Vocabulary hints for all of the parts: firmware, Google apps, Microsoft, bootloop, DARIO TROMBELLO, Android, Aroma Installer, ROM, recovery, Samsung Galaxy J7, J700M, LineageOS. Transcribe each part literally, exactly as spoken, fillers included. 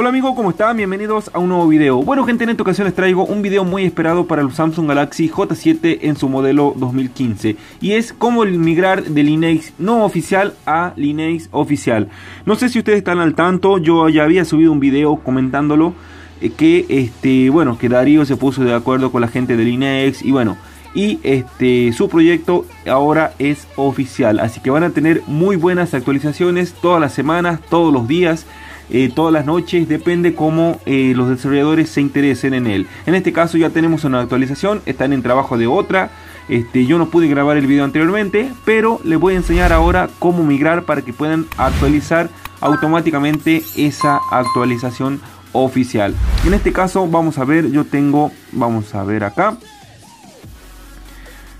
Hola amigos, ¿cómo están? Bienvenidos a un nuevo video. Bueno gente, en esta ocasión les traigo un video muy esperado para el Samsung Galaxy J siete en su modelo dos mil quince, y es cómo migrar de Lineage no oficial a Lineage oficial. No sé si ustedes están al tanto, yo ya había subido un video comentándolo, eh, que este, bueno, que Darío se puso de acuerdo con la gente de Lineage y bueno, y este su proyecto ahora es oficial, así que van a tener muy buenas actualizaciones todas las semanas, todos los días, Eh, todas las noches, depende cómo eh, los desarrolladores se interesen en él. En este caso ya tenemos una actualización, están en trabajo de otra. Este, yo no pude grabar el video anteriormente, pero les voy a enseñar ahora cómo migrar para que puedan actualizar automáticamente esa actualización oficial. En este caso vamos a ver, yo tengo, vamos a ver acá,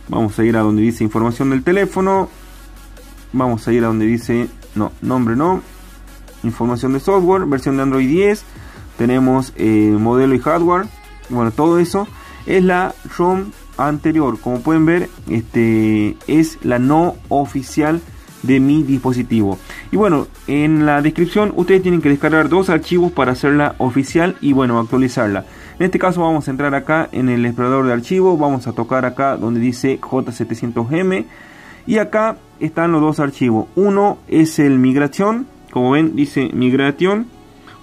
vamos a ir a donde dice información del teléfono, vamos a ir a donde dice, no, nombre no, información de software, versión de Android diez, tenemos eh, modelo y hardware. Bueno, todo eso es la ROM anterior, como pueden ver, este es la no oficial de mi dispositivo. Y bueno, en la descripción ustedes tienen que descargar dos archivos para hacerla oficial y bueno, actualizarla. En este caso vamos a entrar acá en el explorador de archivos, vamos a tocar acá donde dice J setecientos M y acá están los dos archivos. Uno es el migración, como ven dice migración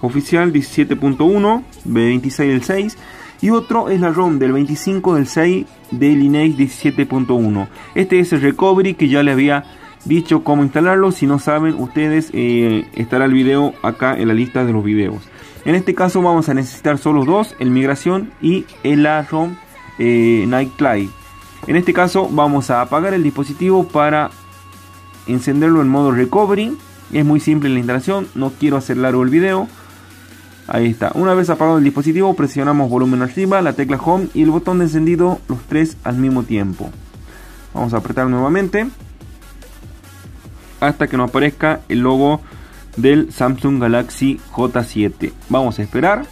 oficial diecisiete punto uno B veintiséis del seis, y otro es la ROM del veinticinco del seis de Lineage diecisiete punto uno. Este es el recovery, que ya les había dicho cómo instalarlo. Si no saben ustedes, eh, estará el video acá en la lista de los videos. En este caso vamos a necesitar solo dos, el migración y el ROM eh, nightlight. En este caso vamos a apagar el dispositivo para encenderlo en modo recovery. Es muy simple la instalación, no quiero hacer largo el video. Ahí está. Una vez apagado el dispositivo, presionamos volumen arriba, la tecla home y el botón de encendido, los tres al mismo tiempo. Vamos a apretar nuevamente hasta que nos aparezca el logo del Samsung Galaxy J siete. Vamos a esperar.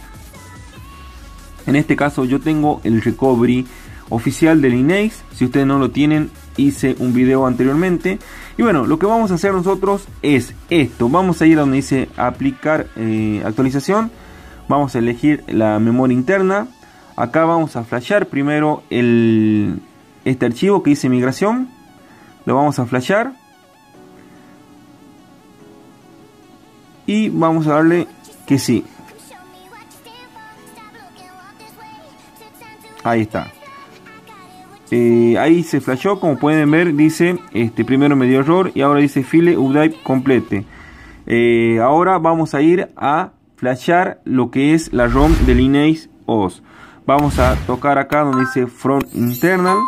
En este caso yo tengo el recovery oficial de Lineage. Si ustedes no lo tienen, hice un video anteriormente. Y bueno, lo que vamos a hacer nosotros es esto. Vamos a ir a donde dice aplicar eh, actualización. Vamos a elegir la memoria interna. Acá vamos a flashear primero el, este archivo que dice migración. Lo vamos a flashear. Y vamos a darle que sí. Ahí está. Eh, ahí se flashó, como pueden ver dice, este primero me dio error y ahora dice file update complete. Eh, ahora vamos a ir a flashar lo que es la ROM de LineageOS. Vamos a tocar acá donde dice from internal,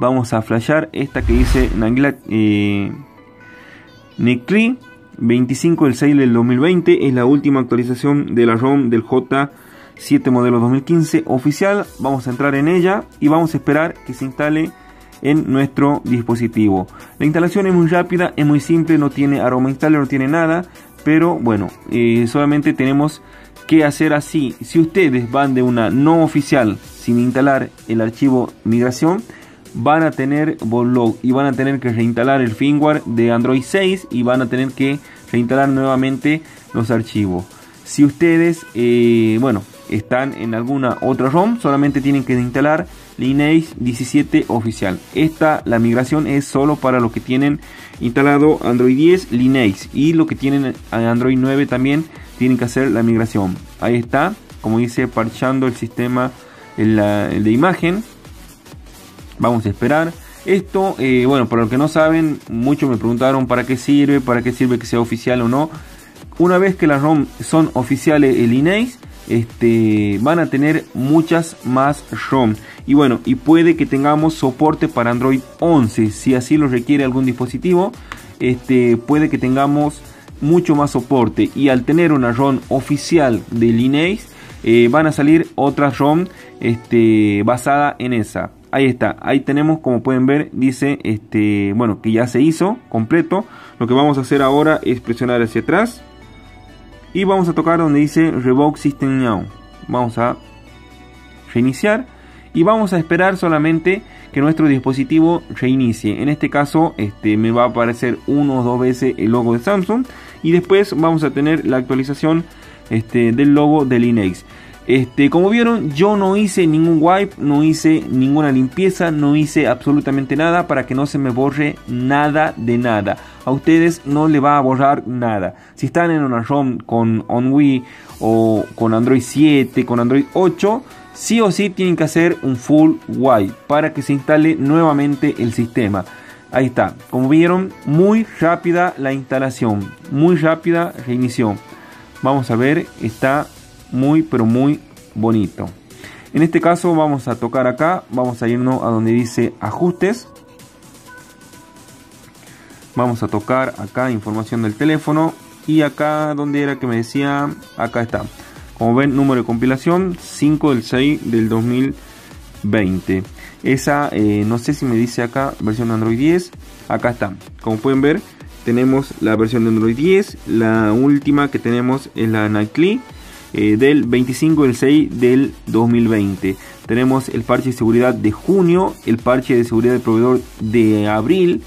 vamos a flashar esta que dice eh, Nicli veinticinco del seis del dos mil veinte, es la última actualización de la ROM del J siete modelo dos mil quince oficial. Vamos a entrar en ella y vamos a esperar que se instale en nuestro dispositivo. La instalación es muy rápida, es muy simple, no tiene Aroma Installer, no tiene nada, pero bueno, eh, solamente tenemos que hacer así. Si ustedes van de una no oficial sin instalar el archivo migración, van a tener bootloop y van a tener que reinstalar el firmware de Android seis y van a tener que reinstalar nuevamente los archivos. Si ustedes, eh, bueno, están en alguna otra ROM, solamente tienen que instalar Lineage diecisiete oficial. Esta, la migración es solo para los que tienen instalado Android diez Lineage, y los que tienen Android nueve también tienen que hacer la migración. Ahí está, como dice, parchando el sistema el, el de imagen. Vamos a esperar. Esto, eh, bueno, para los que no saben, muchos me preguntaron para qué sirve, para qué sirve que sea oficial o no. Una vez que las ROM son oficiales el Lineage, este, van a tener muchas más ROM. Y bueno, y puede que tengamos soporte para Android once. Si así lo requiere algún dispositivo, este, puede que tengamos mucho más soporte. Y al tener una ROM oficial de Lineage, eh, van a salir otras ROM este, basada en esa. Ahí está, ahí tenemos, como pueden ver, dice este, bueno, que ya se hizo completo. Lo que vamos a hacer ahora es presionar hacia atrás. Y vamos a tocar donde dice Revoke System Now. Vamos a reiniciar. Y vamos a esperar solamente que nuestro dispositivo reinicie. En este caso este, me va a aparecer uno o dos veces el logo de Samsung. Y después vamos a tener la actualización este, del logo de Lineage. Este, como vieron, yo no hice ningún wipe, no hice ninguna limpieza, no hice absolutamente nada para que no se me borre nada de nada. A ustedes no le va a borrar nada. Si están en una ROM con OnWi o con Android siete, con Android ocho, sí o sí tienen que hacer un full wipe para que se instale nuevamente el sistema. Ahí está, como vieron, muy rápida la instalación, muy rápida reinición. Vamos a ver, está muy pero muy bonito. En este caso vamos a tocar acá, vamos a irnos a donde dice ajustes, vamos a tocar acá información del teléfono y acá donde era que me decía, acá está, como ven, número de compilación cinco del seis del dos mil veinte. Esa eh, no sé si me dice acá versión Android diez. Acá está, como pueden ver, tenemos la versión de Android diez, la última que tenemos es la Nightly Eh, del veinticinco del seis del dos mil veinte. Tenemos el parche de seguridad de junio, el parche de seguridad del proveedor de abril,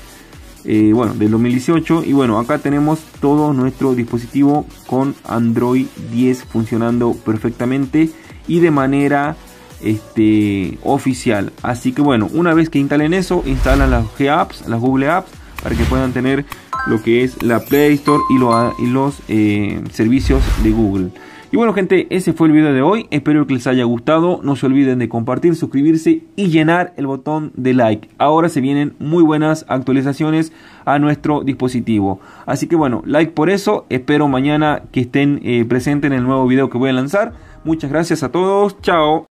eh, bueno, del dos mil dieciocho. Y bueno, acá tenemos todo nuestro dispositivo con Android diez funcionando perfectamente y de manera este, oficial. Así que bueno, una vez que instalen eso, instalan las G apps, las Google apps, para que puedan tener lo que es la Play Store y, lo, y los eh, servicios de Google. Y bueno gente, ese fue el video de hoy, espero que les haya gustado, no se olviden de compartir, suscribirse y llenar el botón de like. Ahora se vienen muy buenas actualizaciones a nuestro dispositivo. Así que bueno, like por eso, espero mañana que estén eh, presentes en el nuevo video que voy a lanzar. Muchas gracias a todos, chao.